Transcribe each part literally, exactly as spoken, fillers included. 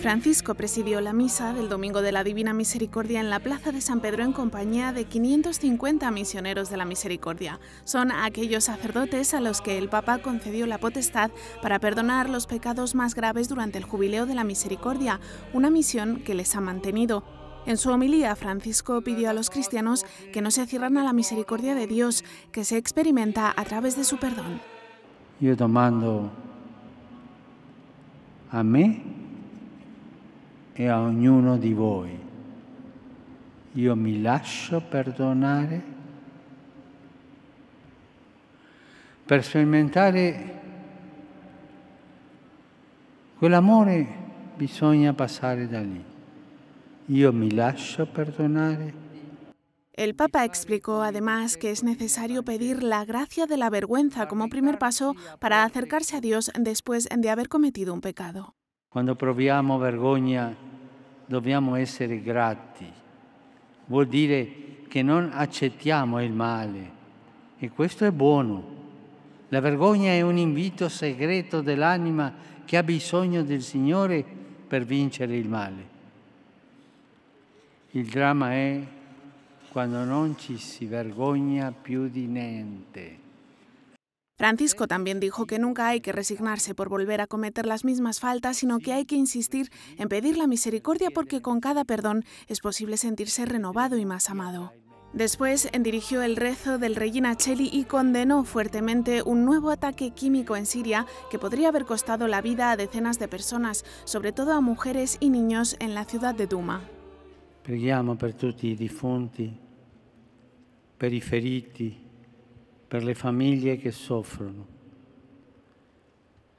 Francisco presidió la misa del Domingo de la Divina Misericordia en la Plaza de San Pedro en compañía de quinientos cincuenta misioneros de la misericordia. Son aquellos sacerdotes a los que el Papa concedió la potestad para perdonar los pecados más graves durante el Jubileo de la Misericordia, una misión que les ha mantenido. En su homilía, Francisco pidió a los cristianos que no se cierran a la misericordia de Dios, que se experimenta a través de su perdón. Yo tomando a mí e a ognuno di voi. Io mi lascio perdonare per sperimentare quell'amore bisogna passare da lì. Io mi lascio perdonare. El Papa explicó además que es necesario pedir la gracia de la vergüenza como primer paso para acercarse a Dios después de haber cometido un pecado. Quando proviamo vergogna dobbiamo essere grati, vuol dire che non accettiamo il male e questo è buono. La vergogna è un invito segreto dell'anima che ha bisogno del Signore per vincere il male. Il dramma è quando non ci si vergogna più di niente. Francisco también dijo que nunca hay que resignarse por volver a cometer las mismas faltas, sino que hay que insistir en pedir la misericordia porque con cada perdón es posible sentirse renovado y más amado. Después dirigió el rezo del Regina Cheli y condenó fuertemente un nuevo ataque químico en Siria que podría haber costado la vida a decenas de personas, sobre todo a mujeres y niños en la ciudad de Duma. Preghiamo per tutti i defunti, per i feriti, per le famiglie che soffrono.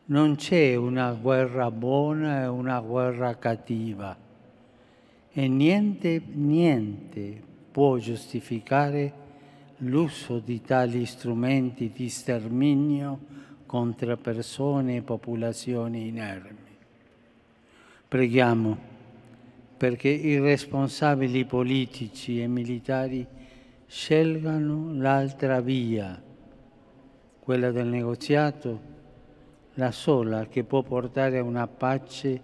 Non c'è una guerra buona e una guerra cattiva e niente, niente può giustificare l'uso di tali strumenti di sterminio contro persone e popolazioni inermi. Preghiamo perché i responsabili politici e militari scelgano l'altra via, quella del negoziato, la sola che può portare a una pace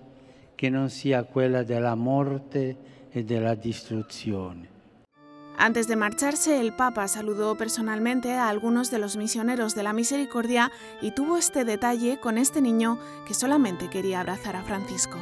che non sia quella della morte e della distruzione. Antes de marcharse, el Papa saludó personalmente a algunos de los misioneros de la misericordia y tuvo este detalle con este niño que solamente quería abrazar a Francisco.